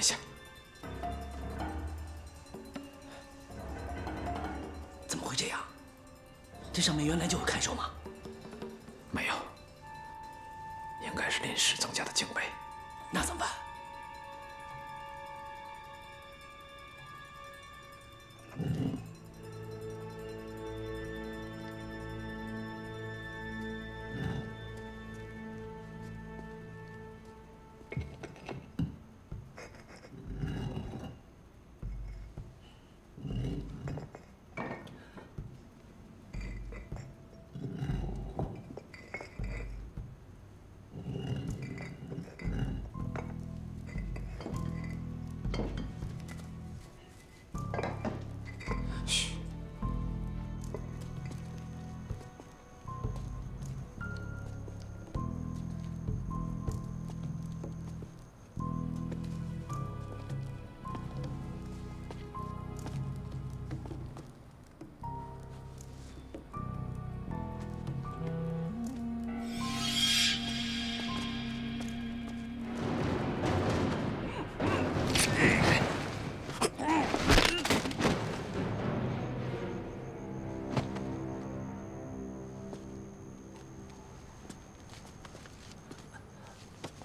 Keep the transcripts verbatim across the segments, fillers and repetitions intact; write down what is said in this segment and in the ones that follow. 一下。怎么会这样？这上面原来就有看守吗？没有，应该是临时增加的警备。那怎么办？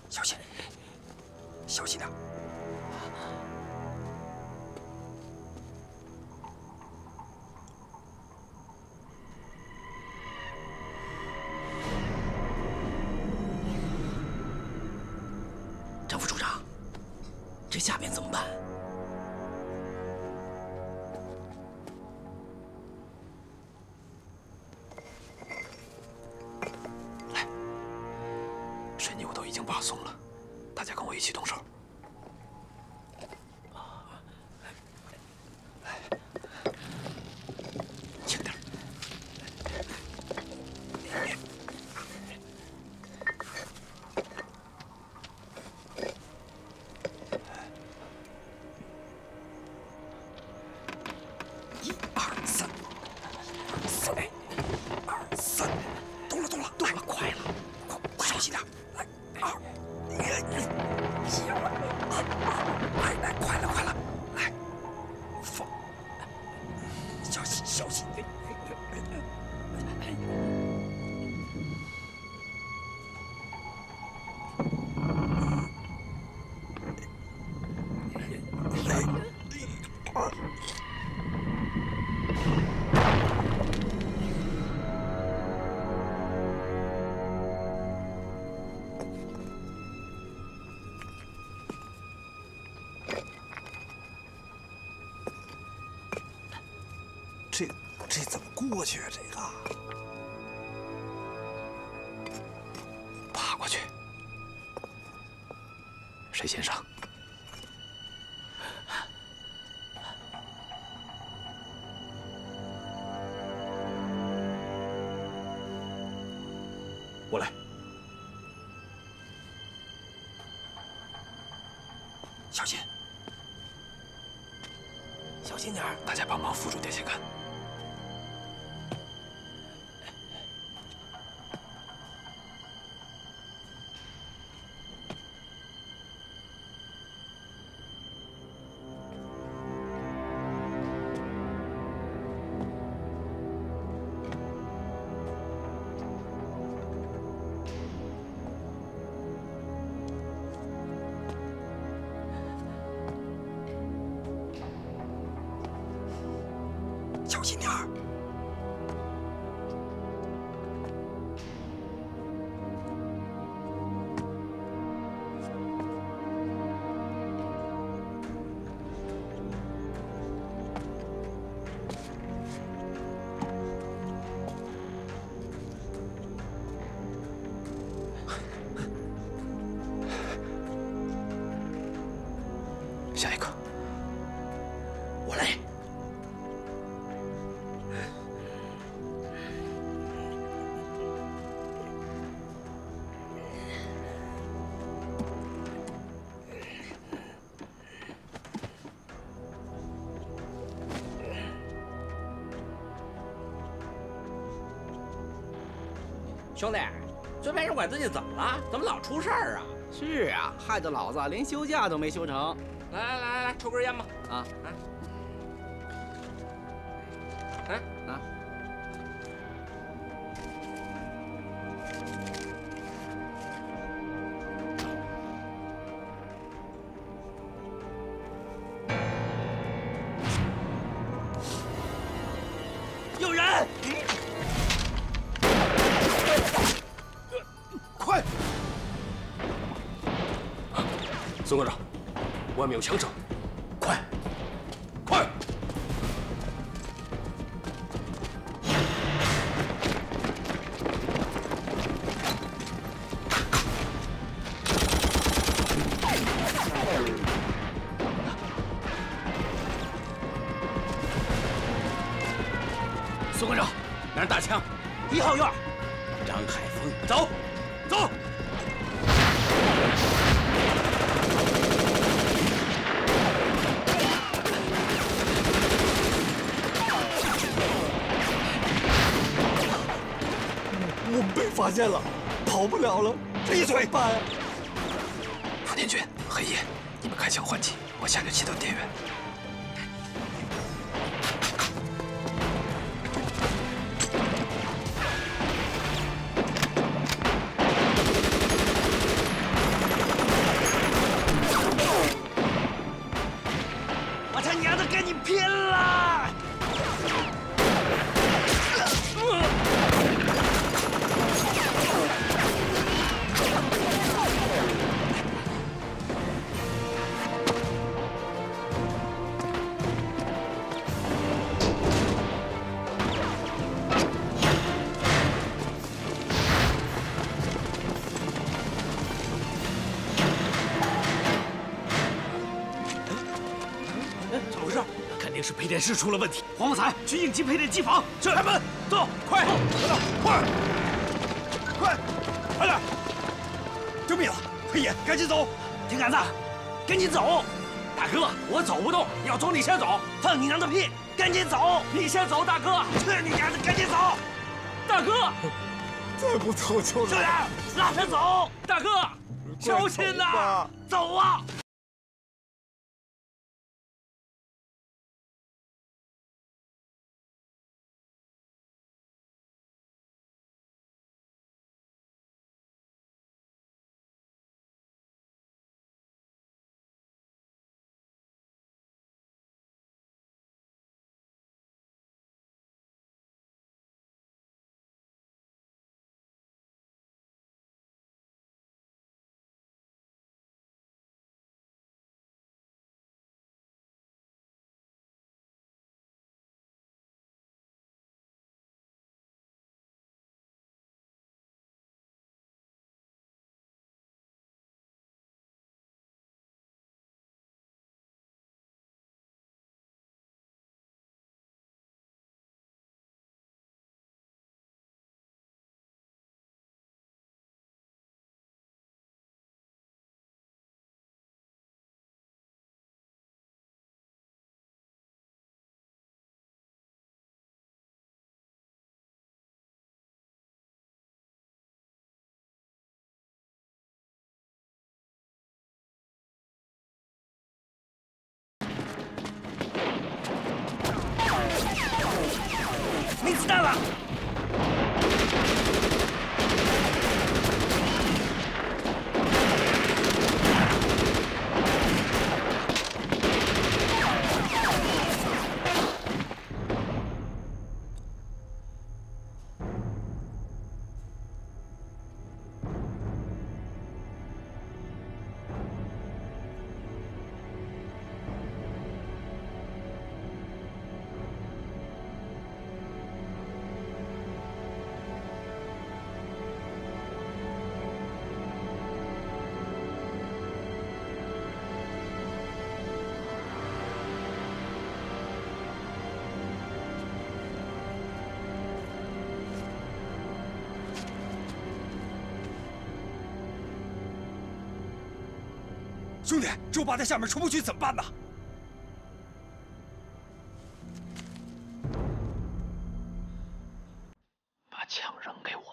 小心点！张副处长，这下面怎么办？来，水泥我都已经挖松了，大家跟我一起动手。 这这怎么过去啊？这个爬过去，谁先上？ 我来，小心，小心点儿！大家帮忙扶住电线杆。小心点儿！下一个，我来。 兄弟，最开始我自己怎么了？怎么老出事儿啊？是啊，害得老子连休假都没休成。来来来来来，抽根烟吧。啊，来，来拿。有人！快！宋科长。 外面有枪声，快，快！宋科长，那人打枪，一号院，张海峰，走，走。 发现了，跑不了了，闭嘴！爸呀！傅殿军，黑夜，你们开枪还击，我下去切断电源。我他娘的跟你拼了！ 是配电室出了问题，黄福才去应急配电机房。是，开门，走，快，快，快，快点！救命啊！黑爷，赶紧走！铁杆子，赶紧走！大哥，我走不动，要走你先走，放你娘的屁！赶紧走，你先走，大哥！去你娘的，赶紧走！大哥，再不走就……兄弟，拉他走！大哥，小心呐，走啊！ 没子弹了！兄弟，周八在下面出不去，怎么办呢？把枪扔给我。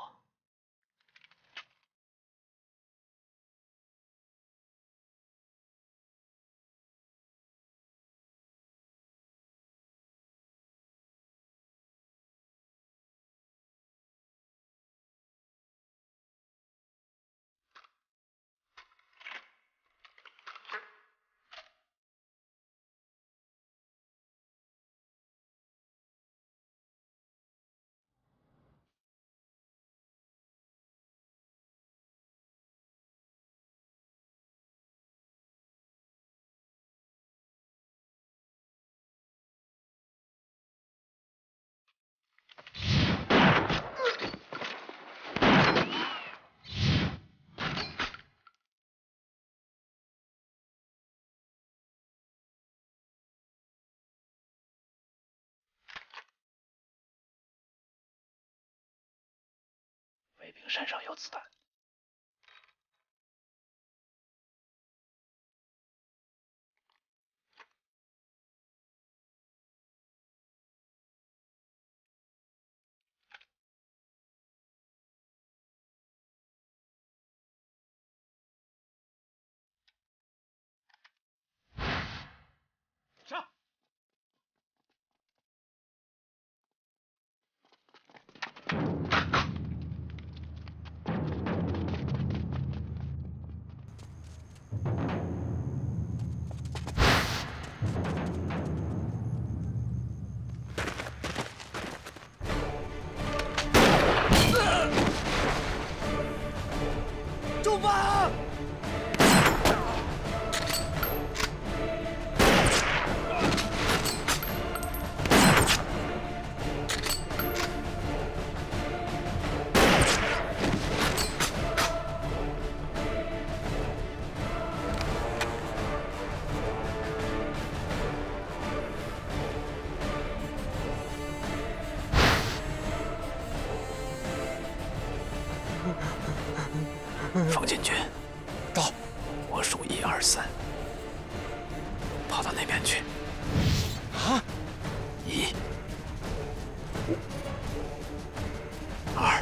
卫兵身上有子弹。上。 方进军，到，我数一二三，跑到那边去。啊！一、二、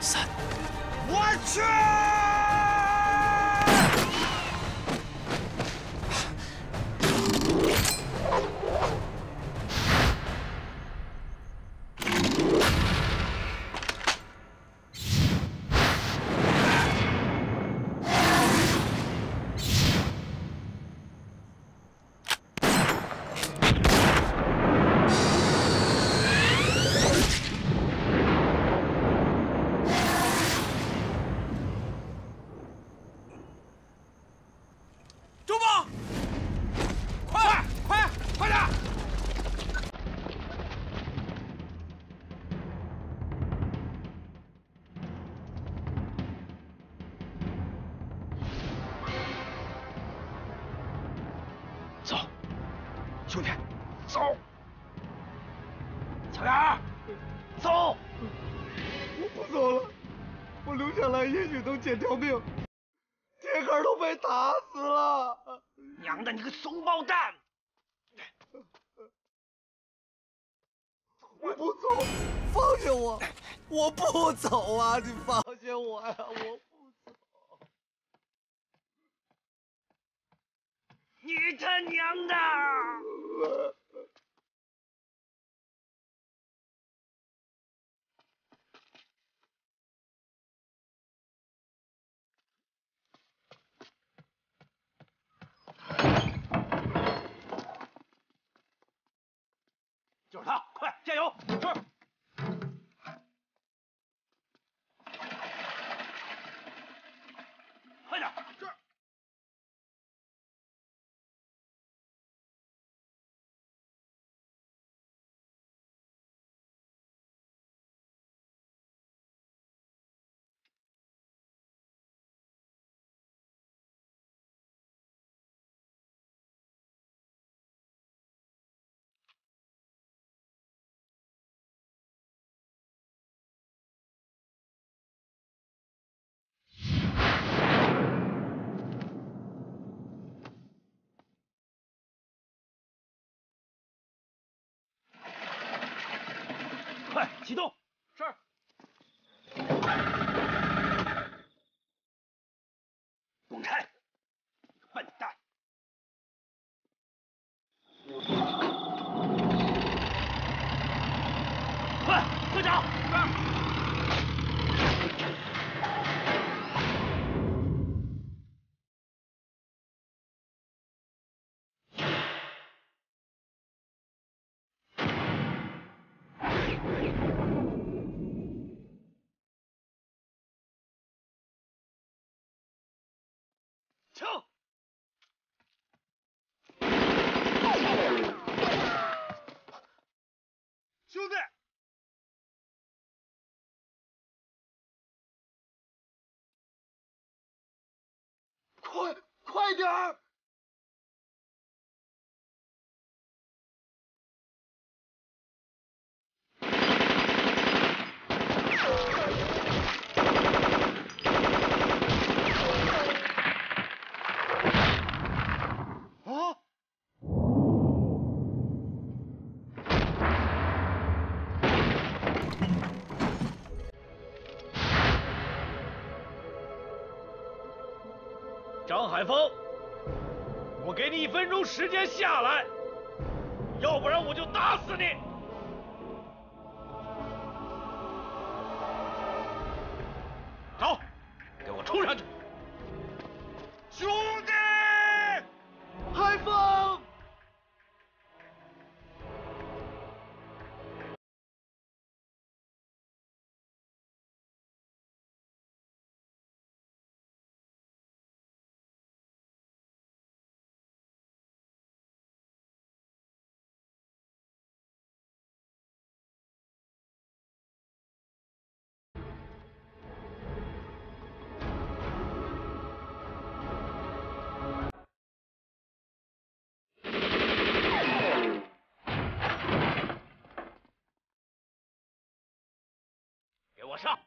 三，我去！ 兄弟，走！小杨，走！我不走了，我留下来也许能捡条命。铁杆都被打死了！娘的，你个怂包蛋！我不走，放下我！我不走啊，你放下我呀、啊！我不走！你他娘的！ 就是他，快加油！是。 快启动！是。滚开！笨蛋！快，队长！停！兄弟，快快点儿！张海峰，我给你一分钟时间下来，要不然我就打死你！走，给我冲上去！兄弟，海峰！ 给我上！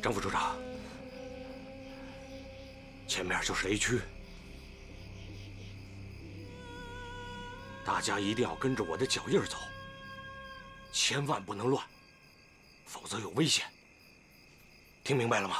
张副处长，前面就是雷区，大家一定要跟着我的脚印走，千万不能乱，否则有危险。听明白了吗？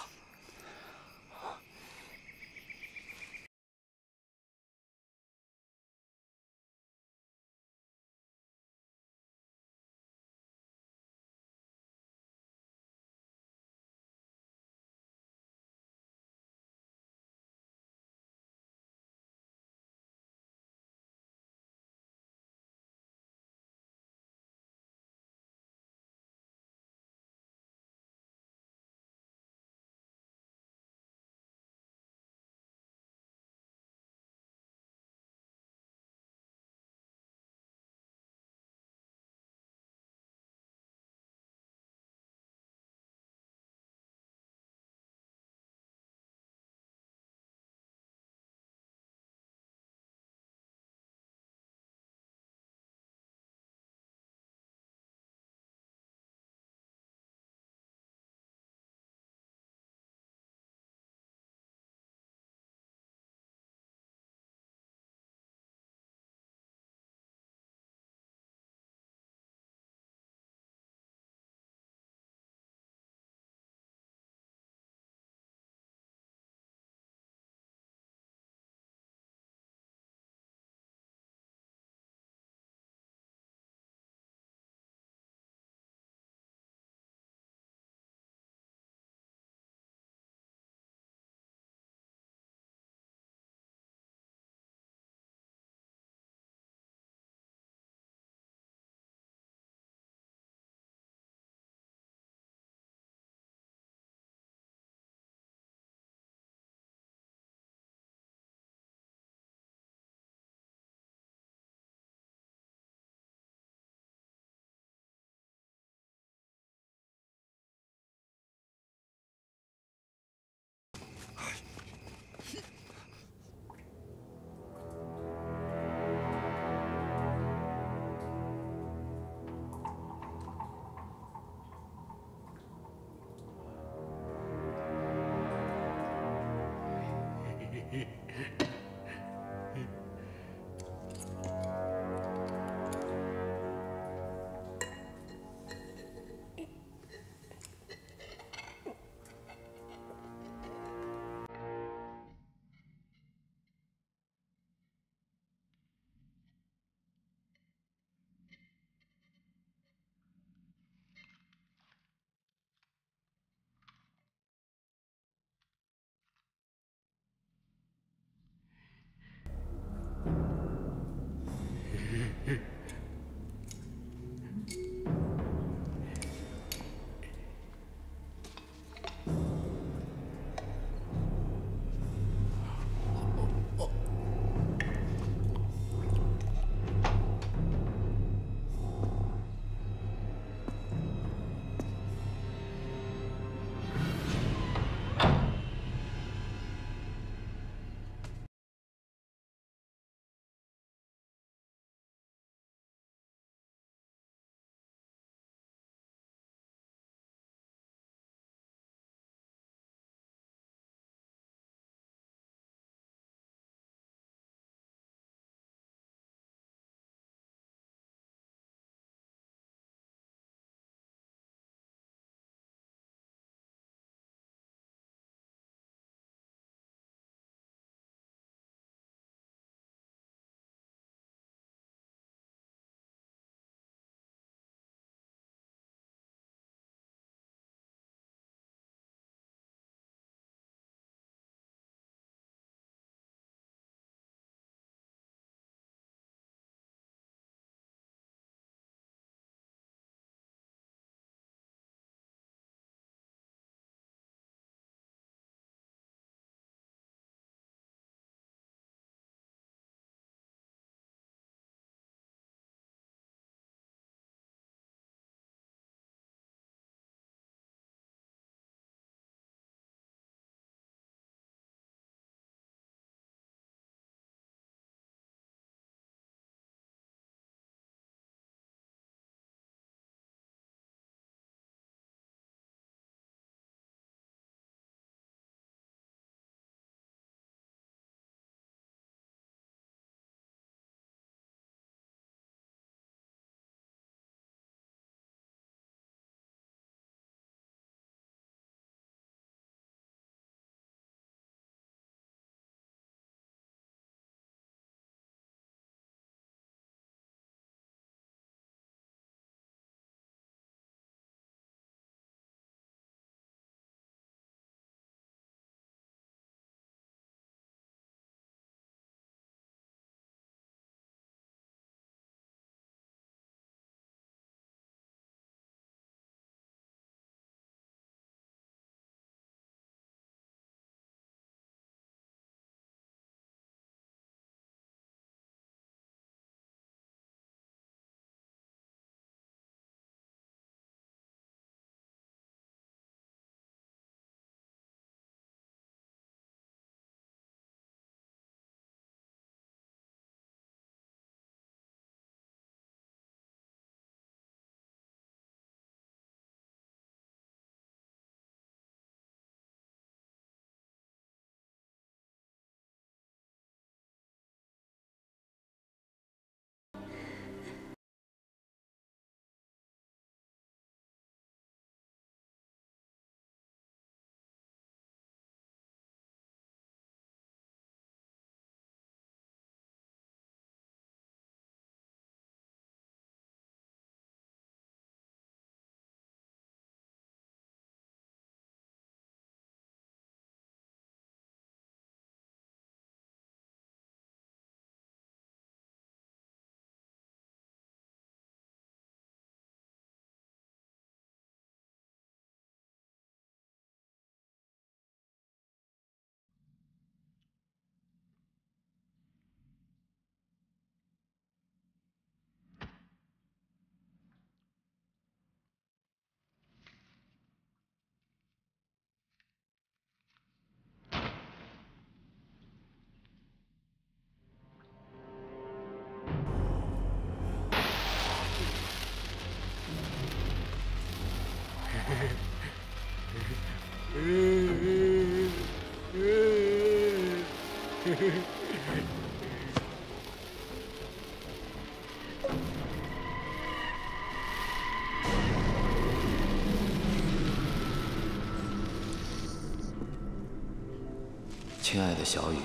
亲爱的小雨，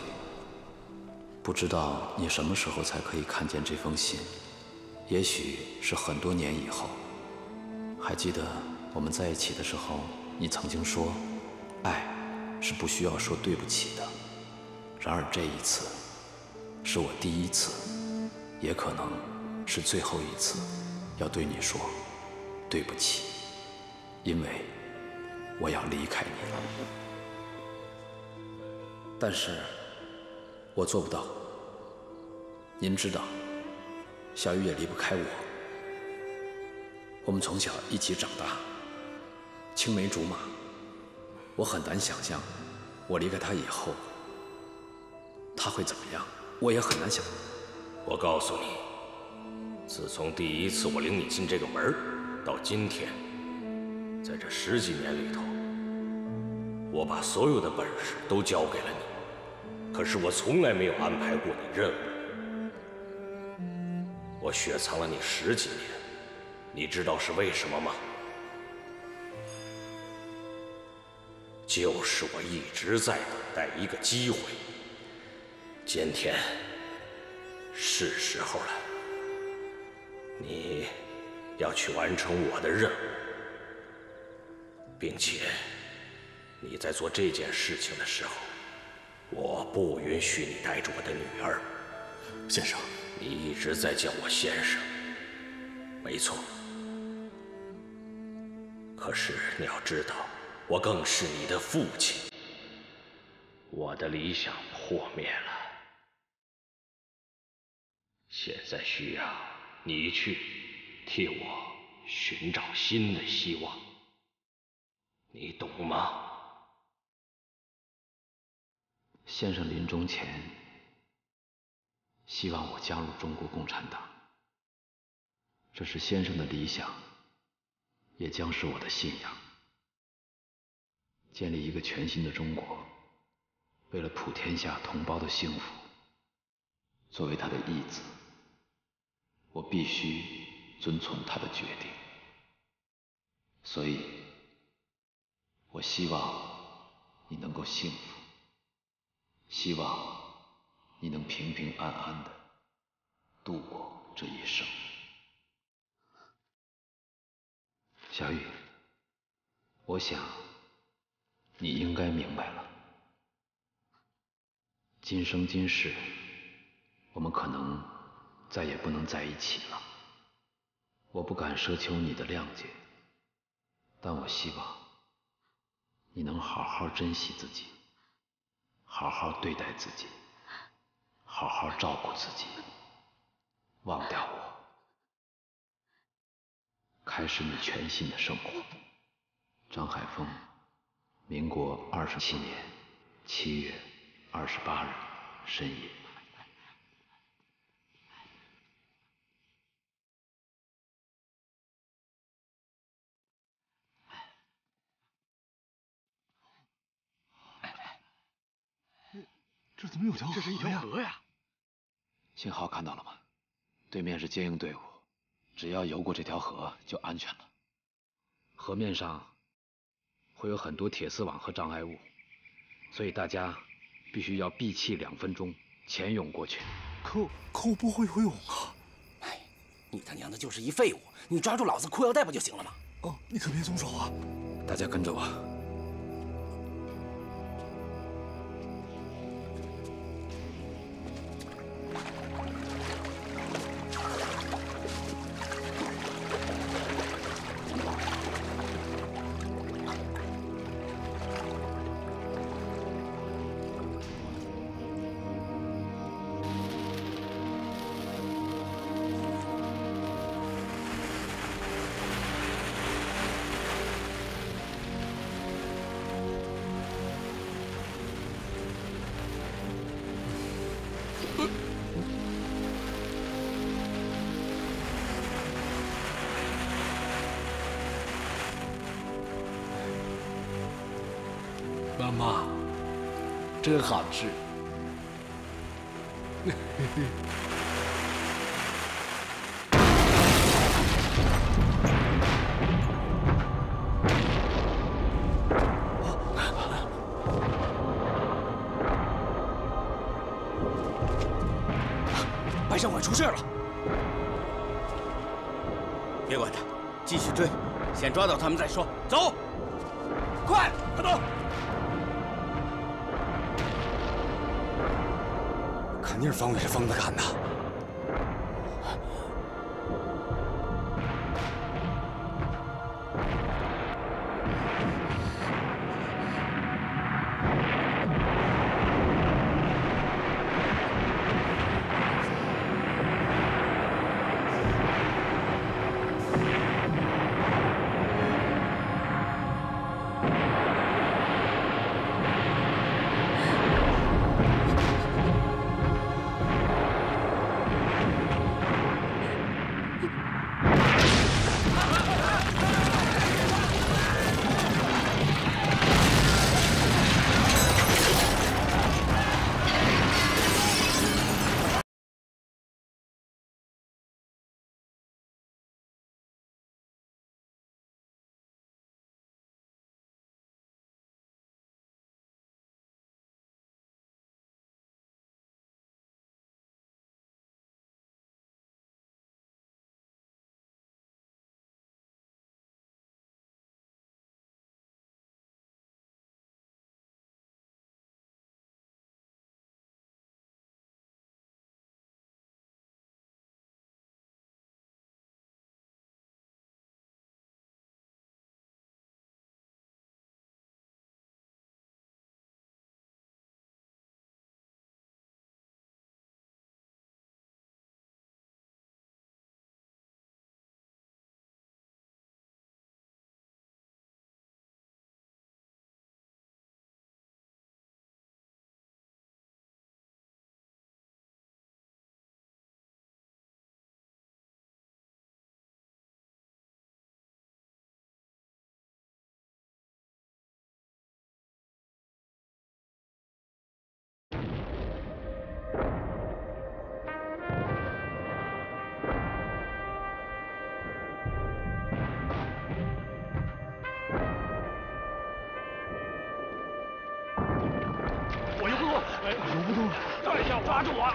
不知道你什么时候才可以看见这封信，也许是很多年以后。还记得我们在一起的时候，你曾经说，爱是不需要说对不起的。然而这一次，是我第一次，也可能是最后一次，要对你说对不起，因为我要离开你了。 但是，我做不到。您知道，小雨也离不开我。我们从小一起长大，青梅竹马。我很难想象，我离开他以后，他会怎么样。我也很难想。我告诉你，自从第一次我领你进这个门到今天，在这十几年里头，我把所有的本事都交给了你。 可是我从来没有安排过你任务，我雪藏了你十几年，你知道是为什么吗？就是我一直在等待一个机会，今天是时候了，你要去完成我的任务，并且你在做这件事情的时候。 我不允许你带着我的女儿，先生。你一直在叫我先生，没错。可是你要知道，我更是你的父亲。我的理想破灭了，现在需要你去替我寻找新的希望，你懂吗？ 先生临终前，希望我加入中国共产党。这是先生的理想，也将是我的信仰。建立一个全新的中国，为了普天下同胞的幸福，作为他的义子，我必须遵从他的决定。所以，我希望你能够幸福。 希望你能平平安安的度过这一生，小雨。我想你应该明白了，今生今世，我们可能再也不能在一起了。我不敢奢求你的谅解，但我希望你能好好珍惜自己。 好好对待自己，好好照顾自己，忘掉我，开始你全新的生活。张海峰，民国二十七年七月二十八日深夜。这怎么有条河呀？这是一条河呀！信号看到了吗？对面是接应队伍，只要游过这条河就安全了。河面上会有很多铁丝网和障碍物，所以大家必须要闭气两分钟，潜泳过去。可我可我不会游泳啊！哎，你他娘的就是一废物！你抓住老子裤腰带不就行了吗？哦，你可别松手啊！大家跟着我。 妈妈，真好吃。白上馆出事了！别管他，继续追，先抓到他们再说。走，快，快走！ 肯定是方伟是疯子干的。抓住我！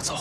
我走。